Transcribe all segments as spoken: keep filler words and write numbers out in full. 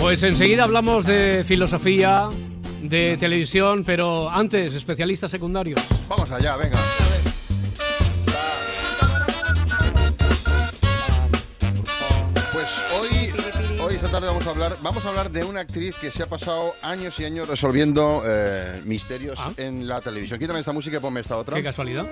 Pues enseguida hablamos de filosofía, de televisión, pero antes, especialistas secundarios. Vamos allá, venga. Vamos a hablar, vamos a hablar de una actriz que se ha pasado años y años resolviendo eh, misterios ah. en la televisión. Quítame esta música y ponme esta otra. Qué casualidad.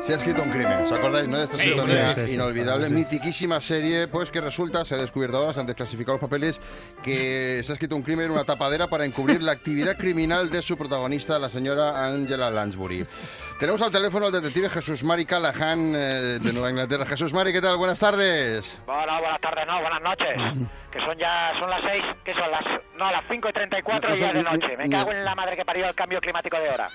Se ha escrito un crimen, ¿os acordáis? ¿No? De esta sí, sintonía sí, sí, sí, inolvidable, sí. mitiquísima serie, pues que resulta, se ha descubierto ahora, se han desclasificado los papeles, que se ha escrito un crimen, una tapadera para encubrir la actividad criminal de su protagonista, la señora Angela Lansbury. Tenemos al teléfono al detective Jesús Mari Callahan, eh, de Nueva Inglaterra. Jesús Mari, ¿qué tal? Buenas tardes. Hola, buenas tardes, no, buenas noches. Que son ya, son las seis, ¿qué son? Las, no, las cinco y treinta y cuatro no, y ya de noche. Me no. cago en la madre que parió el cambio climático de hora.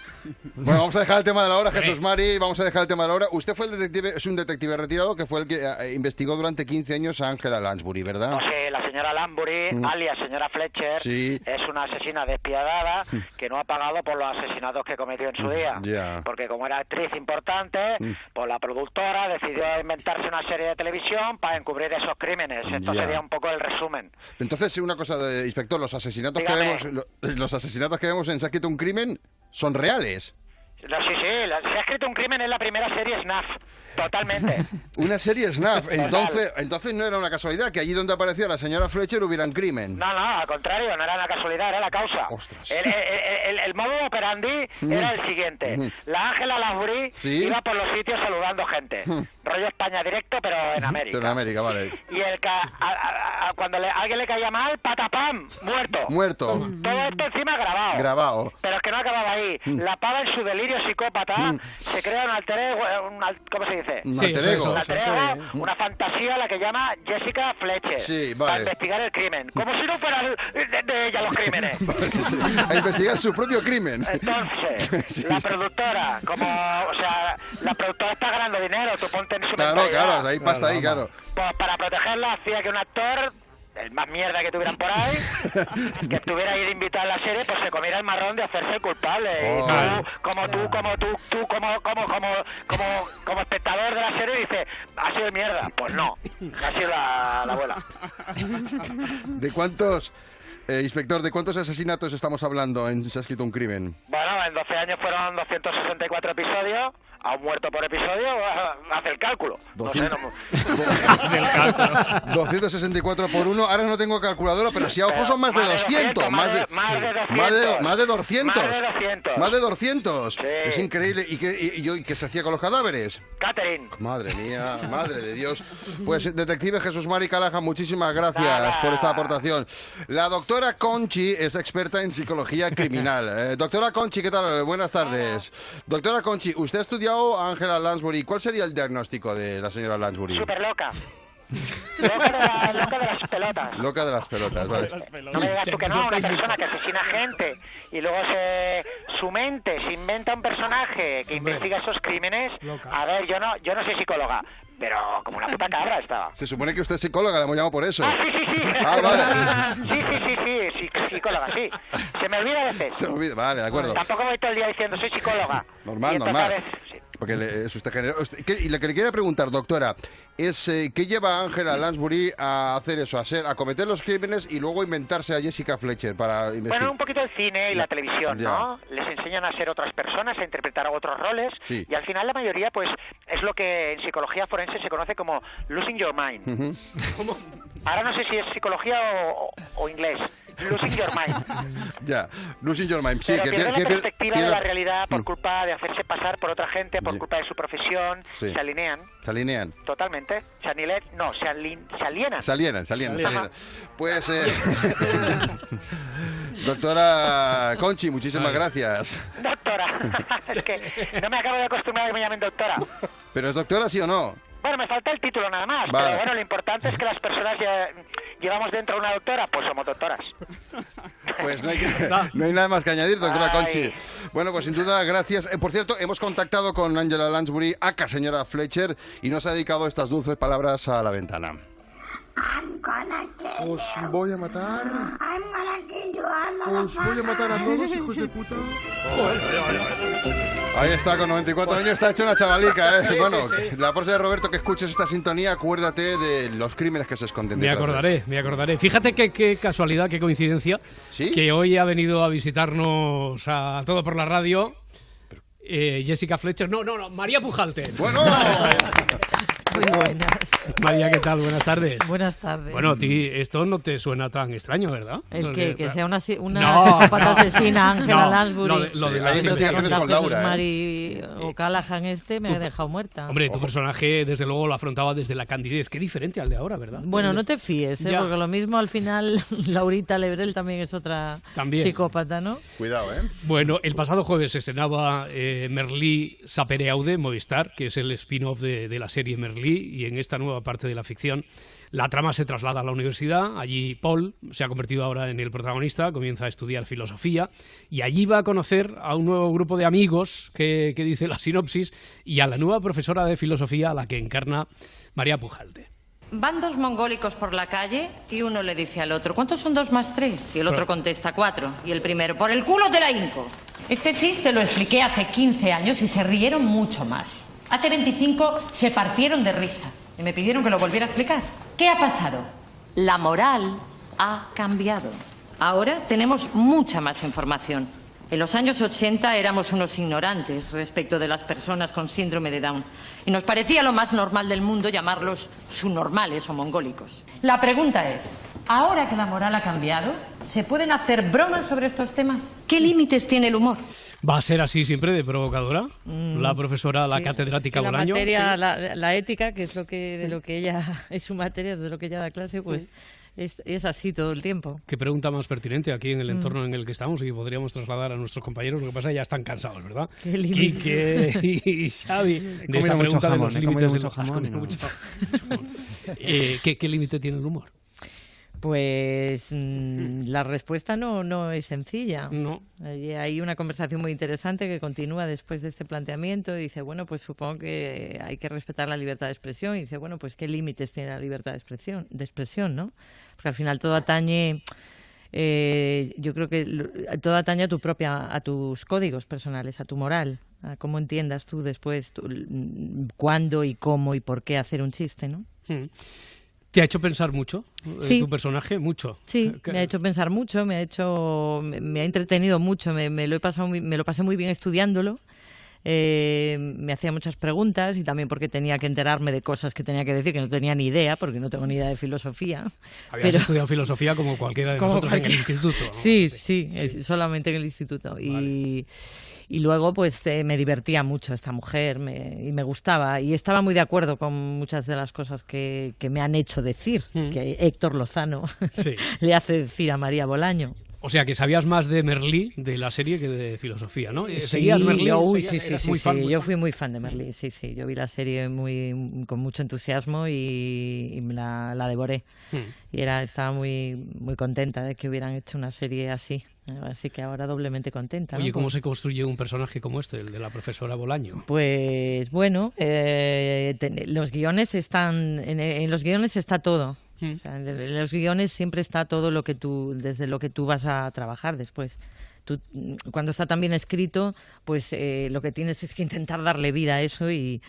Bueno, vamos a dejar el tema de la hora, Jesús Mari, vamos a dejar el tema de la hora. Usted fue el detective, es un detective retirado que fue el que eh, investigó durante quince años a Angela Lansbury, ¿verdad? No sé, la señora Lansbury, mm. alias señora Fletcher, sí. es una asesina despiadada sí. que no ha pagado por los asesinatos que cometió en su día. Yeah. Porque como era actriz importante, mm. pues la productora decidió inventarse una serie de televisión para encubrir esos crímenes. Esto ya. sería un poco el resumen. Entonces, una cosa, de, inspector, los asesinatos, que vemos, los, los asesinatos que vemos en Se ha escrito un crimen son reales. No, sí, sí, la, Se ha escrito un crimen en la primera serie Snaf, totalmente. Una serie Snaf, entonces entonces no era una casualidad que allí donde aparecía la señora Fletcher hubiera un crimen. No, no, al contrario, no era una casualidad, era la causa. Ostras. El, el, el, el, el modo operandi mm. era el siguiente, mm. la Ángela Lansbury ¿Sí? iba por los sitios saludando gente, mm. rollo España directo, pero en América. Pero en América, vale. Y el ca a, a, a, cuando le, a alguien le caía mal, patapam, muerto. Muerto. Mm. Todo esto encima grabado. Grabado. Pero es que no acababa ahí, mm. la pava en su delirio psicópata, mm. se crea un alter ego, un alt, ¿cómo se dice? Un alter ego. Un alter ego, una fantasía a la que llama Jessica Fletcher, sí, vale. para investigar el crimen. Como si no fueran de, de ella los crímenes. Vale, sí. A investigar su propio crimen. Entonces, sí, la productora, como, o sea, la productora está ganando dinero, tú ponte en su Claro, mentalidad. claro, ahí pasta claro, ahí, claro. Pues para protegerla hacía que un actor... el más mierda que tuvieran por ahí, que estuviera ahí de invitar a la serie, pues se comiera el marrón de hacerse el culpable. Oh, y tú, como tú, como tú, tú como, como, como, como, como espectador de la serie, dices, ha sido mierda. Pues no, ha sido la, la abuela. ¿De cuántos, eh, inspector, de cuántos asesinatos estamos hablando en Se ha escrito un crimen? Bueno, en doce años fueron doscientos sesenta y cuatro episodios. A un muerto por episodio, hace el cálculo. doscientos sesenta y cuatro por uno. Ahora no tengo calculadora, pero si a ojo son más de doscientos. Más de doscientos. Más de doscientos. Más de doscientos. Es increíble. ¿Y qué, y, y, qué se hacía con los cadáveres? Catherine. Madre mía, madre de Dios. Pues, detective Jesús Mari Callahan, muchísimas gracias Nada. por esta aportación. La doctora Conchi es experta en psicología criminal. Eh, doctora Conchi, ¿qué tal? Buenas tardes. Doctora Conchi, usted ha estudiado Angela Lansbury. ¿Cuál sería el diagnóstico de la señora Lansbury? Súper loca. Loca de, la, loca de las pelotas. Loca de las pelotas, vale. No me digas tú que no, una persona que asesina gente y luego se, su mente se inventa un personaje que investiga esos crímenes. A ver, yo no, yo no soy psicóloga, pero como una puta cabra estaba. Se supone que usted es psicóloga, la hemos llamado por eso. Ah, sí, sí, sí. Ah, vale. Sí, sí, sí, sí, sí, psicóloga, sí. Se me olvida a veces. Se me olvida, vale, de acuerdo. Tampoco voy todo el día diciendo, soy psicóloga. Normal, normal. Porque le, es usted generoso. Y lo que le quería preguntar, doctora, es eh, ¿qué lleva a Angela Lansbury a hacer eso? A, ser, a cometer los crímenes y luego inventarse a Jessica Fletcher para investigar. Bueno, un poquito el cine y la televisión, ya. ¿no? Les enseñan a ser otras personas, a interpretar otros roles. Sí. Y al final la mayoría, pues, es lo que en psicología forense se conoce como losing your mind. Uh-huh. ¿Cómo? Ahora no sé si es psicología o, o, o inglés. Losing your mind. Ya, losing your mind. Sí, Pero que pierde la que, perspectiva que, de la realidad por culpa de hacerse pasar por otra gente, por sí. culpa de su profesión. Sí. Se alinean. Se alinean. Totalmente. Se alinean. No, se, alin, se alienan. Se alienan, se alienan. Se alienan. Pues, eh... doctora Conchi, muchísimas gracias. Doctora. Es que no me acabo de acostumbrar a que me llamen doctora. ¿Pero es doctora sí o no? Bueno, me falta el título nada más, vale. pero bueno, lo importante es que las personas ya llevamos dentro una doctora, pues somos doctoras. Pues no hay, que, no hay nada más que añadir, doctora Ay. Conchi. Bueno, pues sin duda, gracias. Eh, por cierto, hemos contactado con Angela Lansbury, acá señora Fletcher, y nos ha dedicado estas dulces palabras a la ventana. I'm gonna kill you. Os voy a matar. I'm gonna kill you all. Os voy a matar a todos, hijos de puta. Ahí está, con noventa y cuatro años está hecho una chavalica, ¿eh? Sí, bueno, sí, sí. La próxima de Roberto que escuches esta sintonía, acuérdate de los crímenes que se esconden. Me acordaré, de... me acordaré. Fíjate que, qué casualidad, qué coincidencia, ¿sí?, que hoy ha venido a visitarnos a Todo por la Radio eh, Jessica Fletcher. No, no, no, María Pujalte. Bueno. Muy buenas. María, ¿qué tal? Buenas tardes. Buenas tardes. Bueno, a ti esto no te suena tan extraño, ¿verdad? Es que, que sea una, una no, psicópata no, asesina, Angela no, Lansbury. Lo de, lo de las investigaciones con Laura. Jesús Mari Callahan este me ha dejado muerta. Hombre, tu personaje desde luego lo afrontaba desde la candidez. Qué diferente al de ahora, ¿verdad? Bueno, no te fíes, ¿eh? Porque lo mismo al final Laurita Lebrel también es otra también. psicópata, ¿no? Cuidado, ¿eh? Bueno, el pasado jueves se estrenaba eh, Merlí Sapere Aude, Movistar, que es el spin-off de, de la serie Merlí. Y en esta nueva parte de la ficción la trama se traslada a la universidad. Allí Paul se ha convertido ahora en el protagonista, comienza a estudiar filosofía y allí va a conocer a un nuevo grupo de amigos que, que dice la sinopsis, y a la nueva profesora de filosofía a la que encarna María Pujalte. Van dos mongólicos por la calle y uno le dice al otro: ¿cuántos son dos más tres? Y el otro contesta: cuatro. Y el primero: por el culo te la hinco. Este chiste lo expliqué hace quince años y se rieron mucho más. Hace veinticinco se partieron de risa y me pidieron que lo volviera a explicar. ¿Qué ha pasado? La moral ha cambiado. Ahora tenemos mucha más información. En los años ochenta éramos unos ignorantes respecto de las personas con síndrome de Down y nos parecía lo más normal del mundo llamarlos subnormales o mongólicos. La pregunta es, ahora que la moral ha cambiado, ¿se pueden hacer bromas sobre estos temas? ¿Qué límites tiene el humor? ¿Va a ser así siempre de provocadora? Mm, la profesora, sí, la catedrática es que la Bolaño. Materia, sí. la, la ética, que es lo que, de lo que ella es su materia, de lo que ella da clase, pues sí. es, es así todo el tiempo. Qué pregunta más pertinente aquí en el mm. entorno en el que estamos y que podríamos trasladar a nuestros compañeros. Lo que pasa es que ya están cansados, ¿verdad? Qué Quique y Xavi. De esa pregunta jamón, de los límites mucho del jamón. No. Mucho... eh, ¿Qué, qué límite tiene el humor? Pues mmm, la respuesta no, no es sencilla. No. Hay una conversación muy interesante que continúa después de este planteamiento. Y dice, bueno, pues supongo que hay que respetar la libertad de expresión. Y dice, bueno, pues ¿qué límites tiene la libertad de expresión, de expresión, no? Porque al final todo atañe... Eh, yo creo que todo atañe a tu propia, a tus códigos personales, a tu moral, a cómo entiendas tú después tú, cuándo y cómo y por qué hacer un chiste, ¿no? Sí. ¿Te ha hecho pensar mucho sí. tu personaje? Mucho. Sí, ¿Qué? me ha hecho pensar mucho, me ha hecho, me, me ha entretenido mucho, me, me, lo he pasado muy, me lo pasé muy bien estudiándolo. Eh, me hacía muchas preguntas y también porque tenía que enterarme de cosas que tenía que decir que no tenía ni idea, porque no tengo ni idea de filosofía. Habías pero... estudiado filosofía como cualquiera de como nosotros cualquier... en el instituto, ¿no? Sí, sí, sí. Es, solamente en el instituto. Vale. Y, y luego pues eh, me divertía mucho esta mujer me, y me gustaba y estaba muy de acuerdo con muchas de las cosas que, que me han hecho decir, mm. que Héctor Lozano sí. le hace decir a María Bolaño. O sea, que sabías más de Merlí, de la serie, que de filosofía, ¿no? ¿Seguías sí, Merlí? Yo, uy, sí, sí, sí, fan, sí. yo fui muy fan de Merlí, sí, sí. Yo vi la serie muy, con mucho entusiasmo y, y la, la devoré. Hmm. Y era, estaba muy, muy contenta de que hubieran hecho una serie así. Así que ahora doblemente contenta, ¿no? Oye, ¿cómo se construye un personaje como este, el de la profesora Bolaño? Pues, bueno, eh, te, los guiones están... En, en los guiones está todo. O sea, en los guiones siempre está todo lo que tú, desde lo que tú vas a trabajar después. Tú, cuando está tan bien escrito, pues eh, lo que tienes es que intentar darle vida a eso y,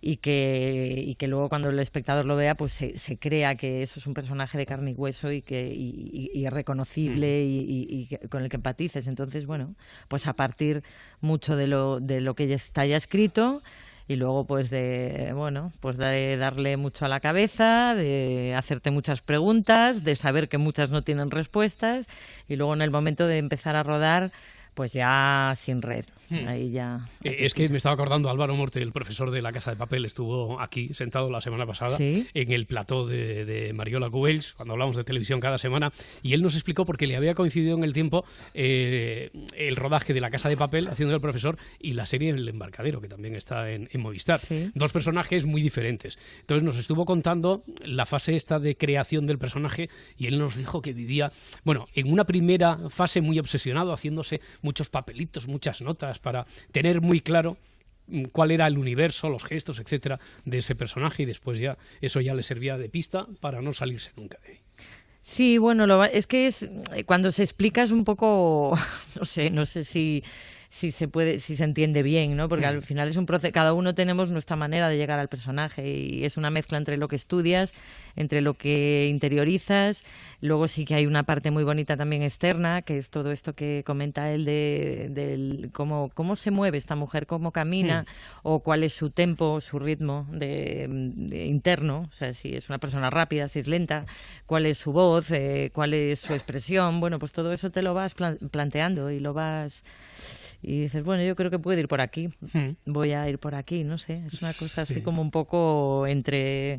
y, que, y que luego cuando el espectador lo vea, pues se, se crea que eso es un personaje de carne y hueso y que y, y, y reconocible y, y, y con el que empatices. Entonces, bueno, pues a partir mucho de lo, de lo que ya está ya escrito... Y luego, pues, de bueno, pues de darle mucho a la cabeza, de hacerte muchas preguntas, de saber que muchas no tienen respuestas. Y luego, en el momento de empezar a rodar, pues ya sin red. Hmm. Ahí ya. Es que me estaba acordando, Álvaro Morte, el profesor de La Casa de Papel, estuvo aquí sentado la semana pasada ¿Sí? en el plató de, de Mariola Güells, cuando hablamos de televisión cada semana. Y él nos explicó, porque le había coincidido en el tiempo, eh, el rodaje de La Casa de Papel, haciendo el profesor, y la serie El Embarcadero, que también está en, en Movistar. ¿Sí? Dos personajes muy diferentes. Entonces nos estuvo contando la fase esta de creación del personaje y él nos dijo que vivía, bueno, en una primera fase muy obsesionado, haciéndose muchos papelitos, muchas notas, para tener muy claro cuál era el universo, los gestos, etcétera, de ese personaje, y después ya eso ya le servía de pista para no salirse nunca de ahí. Sí, bueno, lo, es que es cuando se explica es un poco, no sé, no sé si... si se puede, si se entiende bien, ¿no? Porque al final es un proceso, cada uno tenemos nuestra manera de llegar al personaje y es una mezcla entre lo que estudias, entre lo que interiorizas, luego sí que hay una parte muy bonita también externa, que es todo esto que comenta él de, de cómo, cómo se mueve esta mujer, cómo camina, sí, o cuál es su tempo, su ritmo de, de interno, o sea, si es una persona rápida, si es lenta, cuál es su voz, eh, cuál es su expresión, bueno, pues todo eso te lo vas plan- planteando y lo vas... Y dices, bueno, yo creo que puedo ir por aquí, voy a ir por aquí, no sé. Es una cosa así, sí, como un poco entre...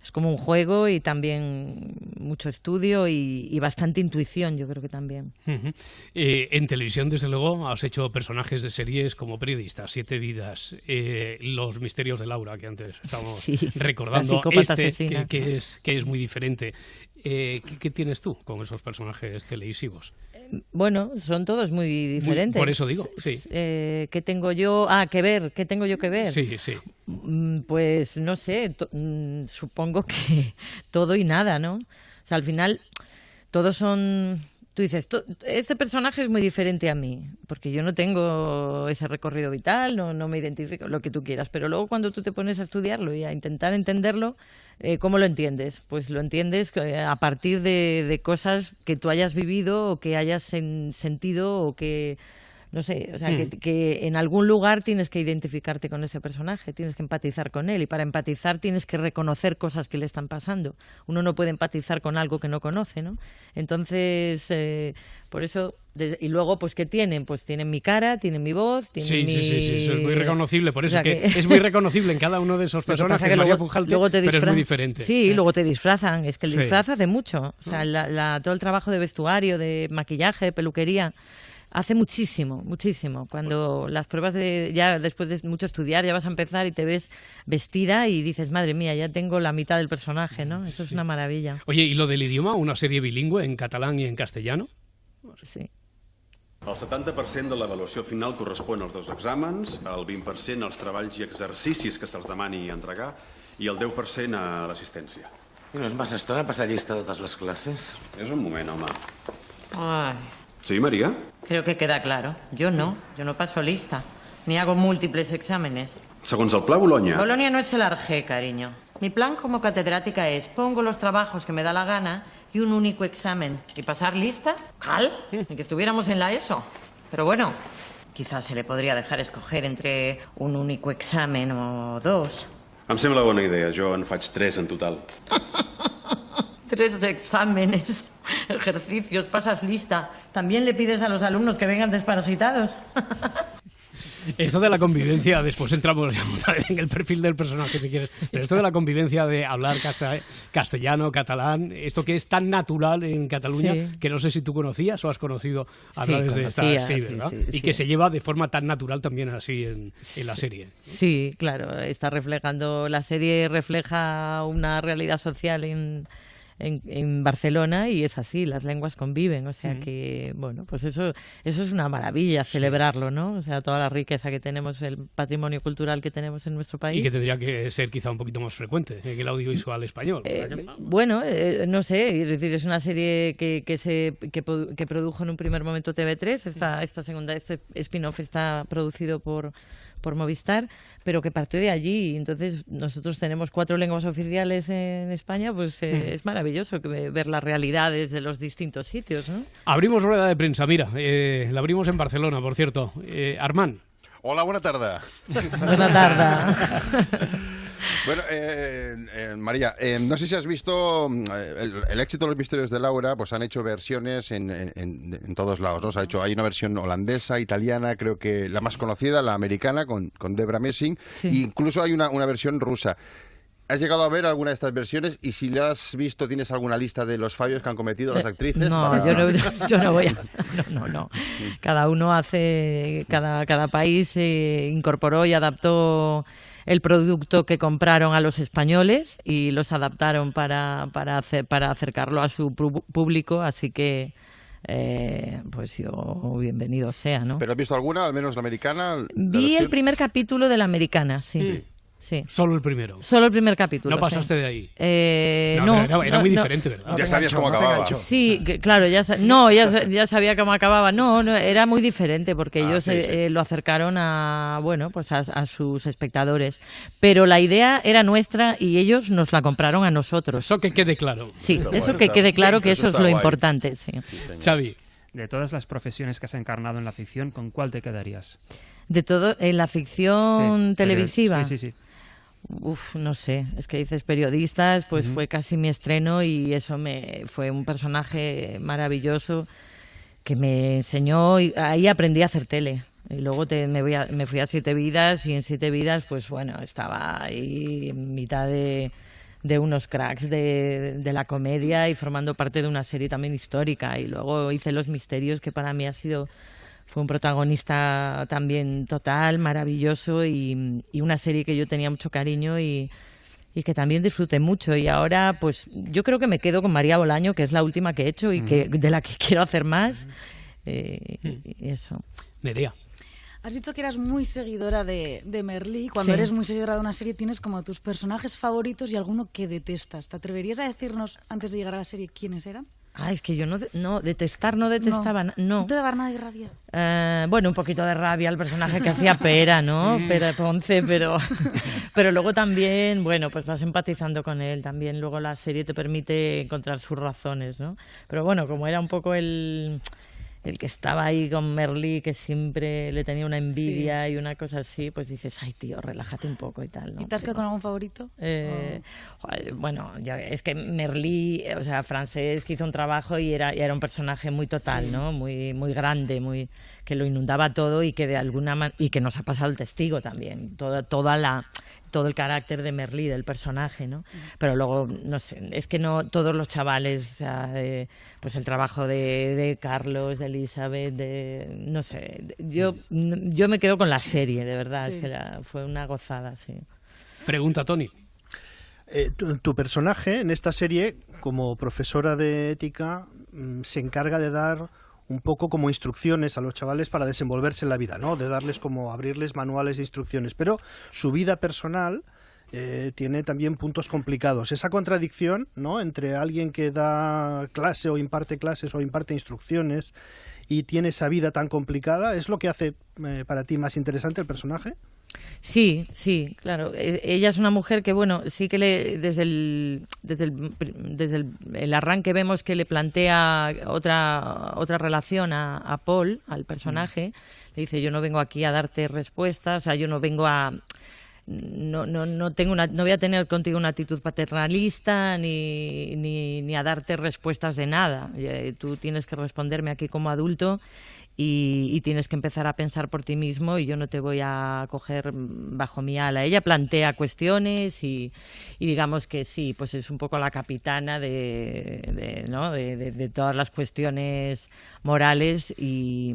Es como un juego y también mucho estudio y, y bastante intuición, yo creo que también. Uh-huh. eh, en televisión, desde luego, has hecho personajes de series como periodista, Siete vidas, eh, Los misterios de Laura, que antes estábamos sí, recordando, este, que, que, es, que es muy diferente. Eh, ¿qué, ¿Qué tienes tú con esos personajes televisivos? Eh, bueno, son todos muy diferentes. Muy, por eso digo, sí. Eh, ¿Qué tengo yo ah, que ver? ¿Qué tengo yo que ver? Sí, sí. Pues no sé, supongo que todo y nada, ¿no? O sea, al final todos son... Tú dices, este personaje es muy diferente a mí, porque yo no tengo ese recorrido vital, no, no me identifico, lo que tú quieras. Pero luego cuando tú te pones a estudiarlo y a intentar entenderlo, eh, ¿cómo lo entiendes? Pues lo entiendes a partir de, de cosas que tú hayas vivido o que hayas sen, sentido o que... No sé, o sea, mm. que, que en algún lugar tienes que identificarte con ese personaje, tienes que empatizar con él, y para empatizar tienes que reconocer cosas que le están pasando. Uno no puede empatizar con algo que no conoce, ¿no? Entonces, eh, por eso... Y luego, pues, ¿qué tienen? Pues tienen mi cara, tienen mi voz, tienen sí, mi... Sí, sí, sí, eso es muy reconocible, por eso o sea que... que es muy reconocible en cada uno de esos personajes, que, que María Pujalte, luego te disfra... pero es muy diferente. Sí, y luego te disfrazan, es que el sí. disfraz hace mucho, o sea, la, la, todo el trabajo de vestuario, de maquillaje, de peluquería... Hace muchísimo, muchísimo. Cuando pues, las pruebas, de ya después de mucho estudiar, ya vas a empezar y te ves vestida y dices, madre mía, ya tengo la mitad del personaje, ¿no? Eso sí. es una maravilla. Oye, ¿y lo del idioma? ¿Una serie bilingüe en catalán y en castellano? Sí. El setanta per cent de l'avaluació final correspon als dos exàmens, el vint per cent als treballs i exercicis que se'ls demani entregar i el deu per cent a l'assistència. I no és massa estona passar llista de totes les classes? És un moment, home. Ai... ¿Sí, María? Creo que queda claro. Yo no. Yo no paso lista. Ni hago múltiples exámenes. Según el plan Bologna. Bologna no es el Arge, cariño. Mi plan como catedrática es pongo los trabajos que me da la gana y un único examen. ¿Y pasar lista? ¿Cal? Ni que estuviéramos en la ESO. Pero bueno, quizás se le podría dejar escoger entre un único examen o dos. Em sembla bona idea. Jo en faig tres en total. Tres exámenes, ejercicios, pasas lista. También le pides a los alumnos que vengan desparasitados. Esto de la convivencia, después entramos en el perfil del personaje si quieres, pero esto de la convivencia de hablar castellano, catalán, esto que es tan natural en Cataluña, sí, que no sé si tú conocías o has conocido a través sí, de esta serie, sí, ¿verdad? Sí, sí, y sí. que se lleva de forma tan natural también así en, en la serie. Sí, claro, está reflejando, la serie refleja una realidad social en... En, en Barcelona, y es así, las lenguas conviven, o sea que, bueno, pues eso, eso es una maravilla, celebrarlo, ¿no? O sea, toda la riqueza que tenemos, el patrimonio cultural que tenemos en nuestro país. Y que tendría que ser quizá un poquito más frecuente en el audiovisual español. Eh, que... Bueno, eh, no sé, es decir, es una serie que, que, se, que, que produjo en un primer momento T V tres, esta, esta segunda, este spin-off está producido por... por Movistar, pero que partió de allí. Entonces nosotros tenemos cuatro lenguas oficiales en España, pues eh, mm. es maravilloso que, ver las realidades de los distintos sitios, ¿no? Abrimos rueda de prensa, mira, eh, la abrimos en Barcelona, por cierto. Eh, Armán. Hola, buena tarde. Buena tarde. Bueno, eh, eh, María, eh, no sé si has visto eh, el, el éxito de Los misterios de Laura, pues han hecho versiones en, en, en todos lados, ¿no? O sea, ha hecho, hay una versión holandesa, italiana, creo que la más conocida, la americana, con, con Debra Messing, sí. e incluso hay una, una versión rusa. ¿Has llegado a ver alguna de estas versiones? Y si la has visto, ¿tienes alguna lista de los fallos que han cometido las actrices? No, para... yo, no yo no voy a... No, no, no. Cada uno hace... Cada, cada país eh, incorporó y adaptó el producto que compraron a los españoles y los adaptaron para, para, hacer, para acercarlo a su público, así que... eh, pues yo bienvenido sea, ¿no? ¿Pero has visto alguna, al menos la americana? La Vi versión... el primer capítulo de la americana, sí. sí. Sí. Solo el primero. Solo el primer capítulo. No pasaste sí. de ahí. Eh, no, no, era, era no, muy diferente, no. ¿verdad? Ya sabías cómo acababa. Sí, claro, ya no, ya, ya sabía cómo acababa. No, no, era muy diferente porque ah, ellos sí, sí. Eh, lo acercaron a, bueno, pues a, a sus espectadores. Pero la idea era nuestra y ellos nos la compraron a nosotros. Eso que quede claro. Sí, está eso guay, que quede claro bien, que eso, eso es lo guay. importante. Sí. Sí, Xavi, de todas las profesiones que has encarnado en la ficción, ¿con cuál te quedarías? De todo, en la ficción sí, televisiva. Sí, sí, sí. Uf, no sé, es que dices periodistas, pues uh-huh. fue casi mi estreno y eso me fue un personaje maravilloso que me enseñó, y ahí aprendí a hacer tele. Y luego te, me, voy a, me fui a Siete Vidas y en Siete Vidas, pues bueno, estaba ahí en mitad de, de unos cracks de, de la comedia y formando parte de una serie también histórica. Y luego hice Los misterios, que para mí ha sido... Fue un protagonista también total, maravilloso y, y una serie que yo tenía mucho cariño y, y que también disfruté mucho. Y ahora, pues yo creo que me quedo con María Bolaño, que es la última que he hecho y que de la que quiero hacer más. Eh, y eso. Nerea. Has dicho que eras muy seguidora de, de Merlí. Cuando sí. eres muy seguidora de una serie tienes como tus personajes favoritos y alguno que detestas. ¿Te atreverías a decirnos, antes de llegar a la serie, quiénes eran? Ah, es que yo no, no detestar, no detestaba, no. no. ¿No te daba nada de rabia? Eh, bueno, un poquito de rabia al personaje que hacía Pera, ¿no? Pera Ponce, pero, pero luego también, bueno, pues vas empatizando con él. También luego la serie te permite encontrar sus razones, ¿no? Pero bueno, como era un poco el, el que estaba ahí con Merlí, que siempre le tenía una envidia sí. y una cosa así, pues dices, ay, tío, relájate un poco y tal, ¿no? ¿Y te has quedado con algún favorito? Eh, oh. Bueno, ya, es que Merlí, o sea, Francesc hizo un trabajo y era, y era un personaje muy total, sí. ¿no? Muy, muy grande, muy, que lo inundaba todo y que de alguna man y que nos ha pasado el testigo también, toda, toda la... todo el carácter de Merlí, del personaje, ¿no? Pero luego, no sé, es que no todos los chavales, o sea, eh, pues el trabajo de, de Carlos, de Elizabeth, de, no sé, yo, yo me quedo con la serie, de verdad, sí. es que la, fue una gozada, sí. Pregunta, Tony. Eh, tu, tu personaje en esta serie, como profesora de ética, se encarga de dar un poco como instrucciones a los chavales para desenvolverse en la vida, ¿no? De darles como abrirles manuales de instrucciones. Pero su vida personal eh, tiene también puntos complicados. Esa contradicción, ¿no? Entre alguien que da clase o imparte clases o imparte instrucciones y tiene esa vida tan complicada, ¿es lo que hace eh, para ti más interesante el personaje? Sí, sí, claro. Ella es una mujer que, bueno, sí que le, desde el, desde el, desde el, el arranque vemos que le plantea otra, otra relación a, a Paul, al personaje. Le dice, yo no vengo aquí a darte respuestas, o sea, yo no vengo a... No, no, no, tengo una, no voy a tener contigo una actitud paternalista ni, ni, ni a darte respuestas de nada. Tú tienes que responderme aquí como adulto y, y tienes que empezar a pensar por ti mismo y yo no te voy a coger bajo mi ala. Ella plantea cuestiones y, y digamos que sí, pues es un poco la capitana de, de, ¿no? de, de, de todas las cuestiones morales y...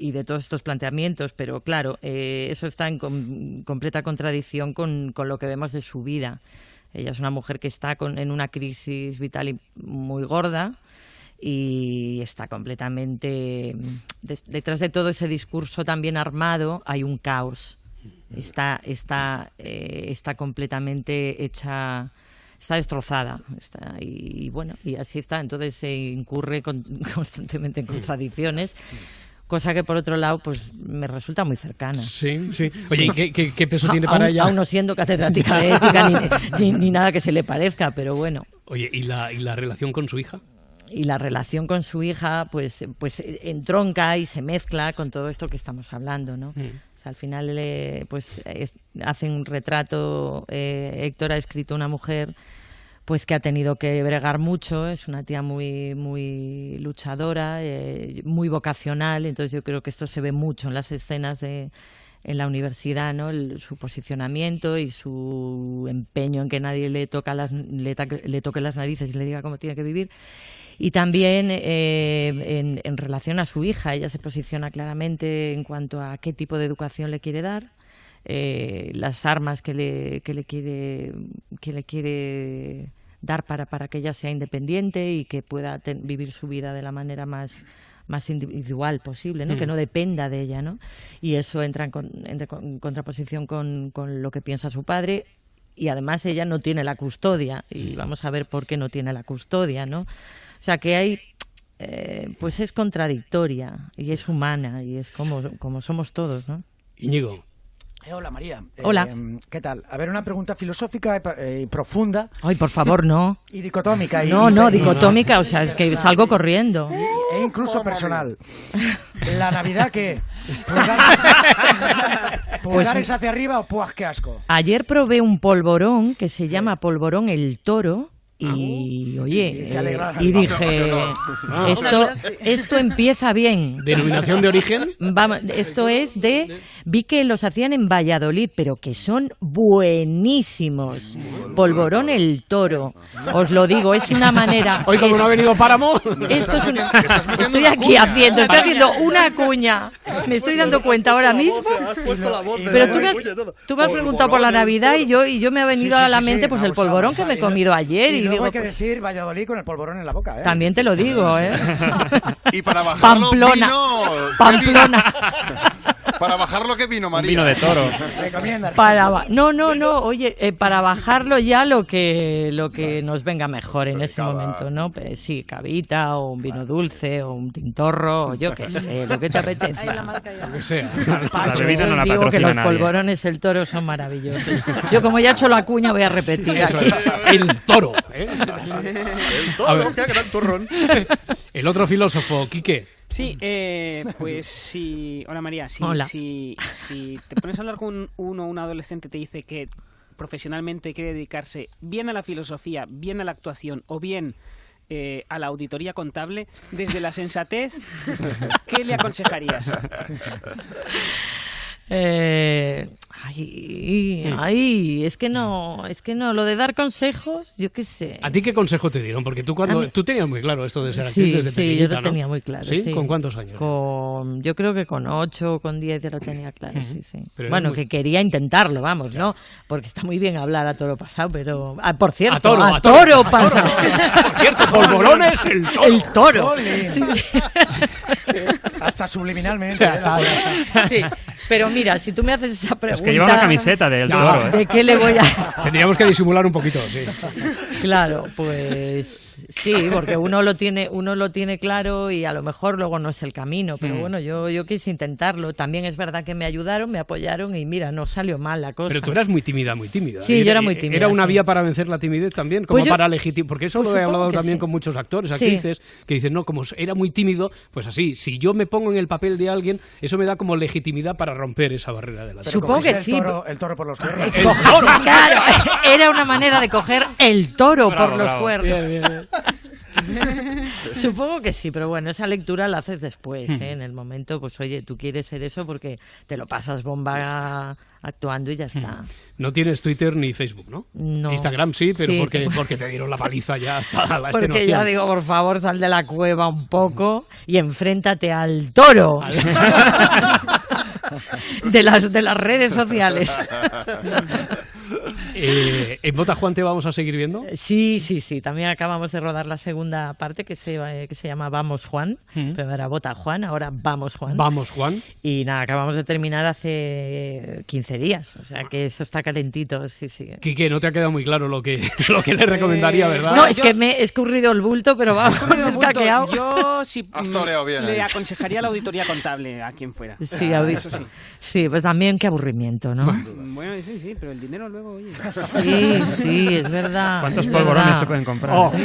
y de todos estos planteamientos, pero claro, eh, eso está en com completa contradicción con, con lo que vemos de su vida. Ella es una mujer que está con, en una crisis vital y muy gorda y está completamente... De detrás de todo ese discurso también armado hay un caos. Está, está, eh, está completamente hecha... Está destrozada está, y, y bueno, y así está. Entonces se eh, incurre con constantemente en contradicciones. Cosa que, por otro lado, pues me resulta muy cercana. Sí, sí. Oye, ¿y qué, qué, qué peso tiene para aún, ella? Aún no siendo catedrática de ética ni, ni, ni nada que se le parezca, pero bueno. Oye, ¿y la, y la relación con su hija? Y la relación con su hija, pues, pues entronca y se mezcla con todo esto que estamos hablando, ¿no? Mm. O sea, al final, eh, pues es, hace un retrato, eh, Héctor ha escrito una mujer... pues que ha tenido que bregar mucho, es una tía muy, muy luchadora, eh, muy vocacional, entonces yo creo que esto se ve mucho en las escenas de, en la universidad, ¿no? El, su posicionamiento y su empeño en que nadie le, toca las, le, le toque las narices y le diga cómo tiene que vivir. Y también eh, en, en relación a su hija, ella se posiciona claramente en cuanto a qué tipo de educación le quiere dar. Eh, las armas que le, que le quiere que le quiere dar para, para que ella sea independiente y que pueda ten, vivir su vida de la manera más, más individual posible, ¿no? Mm. Que no dependa de ella, ¿no? Y eso entra en, con, entra en contraposición con, con lo que piensa su padre. Y además ella no tiene la custodia, y vamos a ver por qué no tiene la custodia, ¿no? O sea, que hay... Eh, pues es contradictoria y es humana y es como, como somos todos, ¿no? Íñigo. Eh, hola, María. Hola. Eh, ¿Qué tal? A ver, una pregunta filosófica y eh, profunda. Ay, por favor, no. Y dicotómica. Y, no, no, dicotómica, no. O sea, es que salgo corriendo. Y, e incluso personal. ¿La Navidad qué? ¿Pulgares, pulgares hacia arriba o puaj, qué asco? Ayer probé un polvorón que se llama Polvorón el Toro. Y oye, y, eh, y dije, esto, esto empieza bien. ¿Denominación de origen? Vamos, esto es de, vi que los hacían en Valladolid, pero que son buenísimos. Polvorón el Toro, os lo digo, es una manera. Hoy como es, no ha venido Páramo. Esto es una, estoy aquí haciendo, estoy haciendo una cuña. Me estoy dando cuenta ahora mismo. Pero tú me has, tú me has preguntado por la Navidad y yo y yo me ha venido a la mente pues el polvorón que me he comido ayer. Y luego hay que decir Valladolid con el polvorón en la boca, ¿eh? También te lo digo, ¿eh? Y para bajarlo, Pamplona. Vino... Pamplona. Para bajarlo, ¿qué vino, María? Vino de toro. Recomienda. Para... No, no, no. Oye, eh, para bajarlo ya lo que lo que nos venga mejor en ese momento, ¿no? Pues sí, cabita o un vino dulce o un tintorro o yo qué sé, lo que te apetezca. Ahí la marca ya. Lo que sea. Pacho, la no la digo que los polvorones el Toro son maravillosos. Yo como ya he hecho la cuña voy a repetir. Sí, aquí. El Toro. ¿Eh? El Toro, qué gran turrón. El otro filósofo, Quique. Sí, eh, pues si... Hola, María. Si, Hola. Si, si te pones a hablar con uno o un adolescente te dice que profesionalmente quiere dedicarse bien a la filosofía, bien a la actuación o bien eh, a la auditoría contable, desde la sensatez, ¿qué le aconsejarías? Eh, ay, ay, es que no, es que no, lo de dar consejos, yo qué sé. ¿A ti qué consejo te dieron? Porque tú cuando, mí... tú tenías muy claro esto de ser actriz, sí, desde sí, pequeñita, ¿no? Sí, yo lo tenía muy claro. ¿Sí? Sí. ¿Con cuántos años? Con, yo creo que con ocho o con diez ya lo tenía claro, sí, sí. Pero bueno, muy... que quería intentarlo, vamos, claro. ¿No? Porque está muy bien hablar a toro pasado, pero... Ah, por cierto, a toro, a a toro, toro pasado. Por cierto, polvorones, el toro. El toro. Sí, sí. Hasta subliminalmente. ¿Eh? Sí, pero mira, si tú me haces esa pregunta... Es que lleva una camiseta del Toro, ¿eh? ¿De qué le voy a...? Tendríamos que disimular un poquito, sí. Claro, pues... Sí, porque uno lo tiene, uno lo tiene claro y a lo mejor luego no es el camino, pero bueno, yo, yo quise intentarlo. También es verdad que me ayudaron, me apoyaron y mira, no salió mal la cosa. Pero tú eras muy tímida, muy tímida. Sí, era, yo era muy tímida. ¿Era una sí. vía para vencer la timidez también? Como pues para yo... legitimar, porque eso pues lo he hablado también sí. con muchos actores, actrices, sí. que dicen, no, como era muy tímido, pues así, si yo me pongo en el papel de alguien, eso me da como legitimidad para romper esa barrera de la timidez. Supongo que el sí. Toro, el toro por los cuernos. El toro. Claro, era una manera de coger el toro bravo, por los bravo. Cuernos. Bien, bien. Supongo que sí, pero bueno, esa lectura la haces después, ¿eh? En el momento, pues oye, tú quieres ser eso porque te lo pasas bomba actuando y ya está. No tienes Twitter ni Facebook, ¿no? No. Instagram sí, pero sí, porque, porque te dieron la paliza ya hasta la porque ya digo, por favor, sal de la cueva un poco y enfréntate al toro de las, de las redes sociales. Eh, ¿En Bota Juan te vamos a seguir viendo? Sí, sí, sí. También acabamos de rodar la segunda parte que se, eh, que se llama Vamos Juan. ¿Mm? Pero era Bota Juan, ahora Vamos Juan. Vamos Juan. Y nada, acabamos de terminar hace quince días. O sea que eso está calentito, sí, sí. Quique, no te ha quedado muy claro lo que, lo que le recomendaría, ¿verdad? No, es yo... que me he escurrido el bulto, pero vamos, me está quedado. Yo sí bien, le ahí. Aconsejaría la auditoría contable a quien fuera. Sí, ah, eso sí. Sí, pues también qué aburrimiento, ¿no? Bueno, sí, sí, pero el dinero luego... Oye. Sí, sí, es verdad. ¿Cuántos es polvorones verdad. Se pueden comprar? Oh. ¿Sí?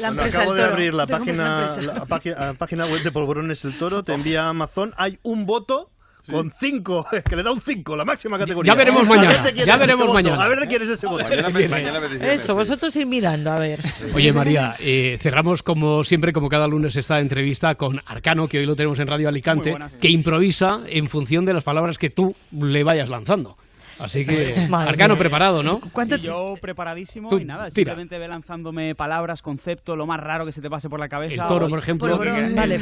La bueno, acabo de abrir la página, la, la página web de Polvorones el Toro, te envía a Amazon, hay un voto sí. con cinco, es que le da un cinco, la máxima categoría. Ya veremos mañana, ya veremos mañana. A ver de quién es ese voto. Eso, vosotros ir mirando, a ver. Oye, María, eh, cerramos como siempre, como cada lunes, esta entrevista con Arcano, que hoy lo tenemos en Radio Alicante, buenas, que sí. improvisa en función de las palabras que tú le vayas lanzando. Así que, Arcano preparado, ¿no? Sí, yo preparadísimo tú, y nada, simplemente ve lanzándome palabras, conceptos, lo más raro que se te pase por la cabeza. El toro, por ejemplo. Polvorón, vale.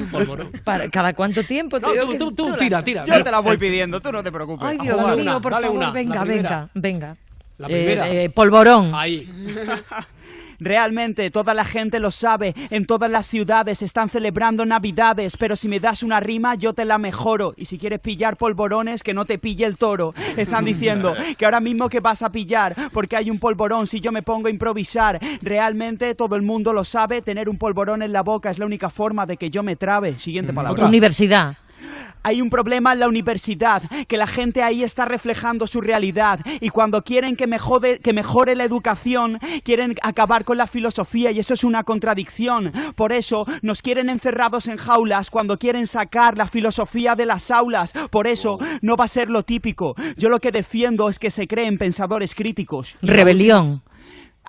¿Para cada cuánto tiempo? Te no, digo tú, que... tú, tú, tira, tira. Yo pero... te las voy pidiendo, tú no te preocupes. Ay, Dios mío, por dale favor, una, venga, venga, venga, venga. La primera. Eh, eh, Polvorón. Ahí. Realmente toda la gente lo sabe, en todas las ciudades están celebrando Navidades, pero si me das una rima yo te la mejoro, y si quieres pillar polvorones que no te pille el toro. Están diciendo que ahora mismo que vas a pillar porque hay un polvorón si yo me pongo a improvisar. Realmente todo el mundo lo sabe, tener un polvorón en la boca es la única forma de que yo me trabe. Siguiente palabra. Otra universidad. Hay un problema en la universidad, que la gente ahí está reflejando su realidad, y cuando quieren que mejore, que mejore la educación, quieren acabar con la filosofía, y eso es una contradicción. Por eso nos quieren encerrados en jaulas cuando quieren sacar la filosofía de las aulas. Por eso no va a ser lo típico. Yo lo que defiendo es que se creen pensadores críticos. Rebelión.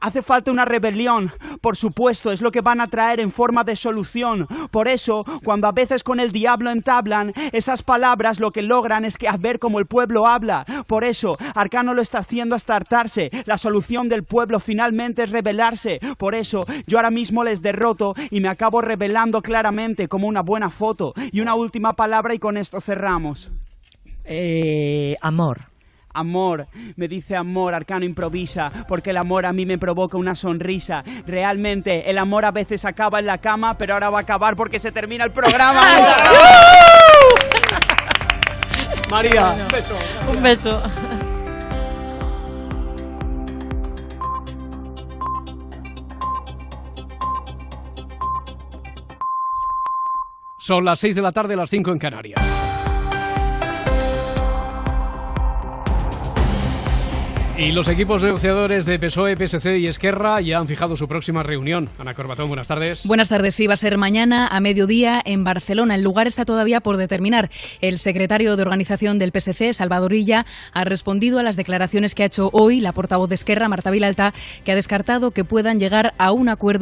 Hace falta una rebelión, por supuesto, es lo que van a traer en forma de solución. Por eso, cuando a veces con el diablo entablan, esas palabras lo que logran es que a ver cómo el pueblo habla. Por eso, Arcano lo está haciendo hasta hartarse. La solución del pueblo finalmente es rebelarse. Por eso, yo ahora mismo les derroto y me acabo rebelando claramente como una buena foto. Y una última palabra y con esto cerramos. Eh, amor. Amor, me dice amor, Arcano improvisa, porque el amor a mí me provoca una sonrisa. Realmente, el amor a veces acaba en la cama, pero ahora va a acabar porque se termina el programa. María, un beso. Un beso. Son las seis de la tarde, las cinco en Canarias. Y los equipos negociadores de P S O E, P S C y Esquerra ya han fijado su próxima reunión. Ana Corbatón, buenas tardes. Buenas tardes. Sí, va a ser mañana a mediodía en Barcelona. El lugar está todavía por determinar. El secretario de organización del P S C, Salvador Illa, ha respondido a las declaraciones que ha hecho hoy la portavoz de Esquerra, Marta Vilalta, que ha descartado que puedan llegar a un acuerdo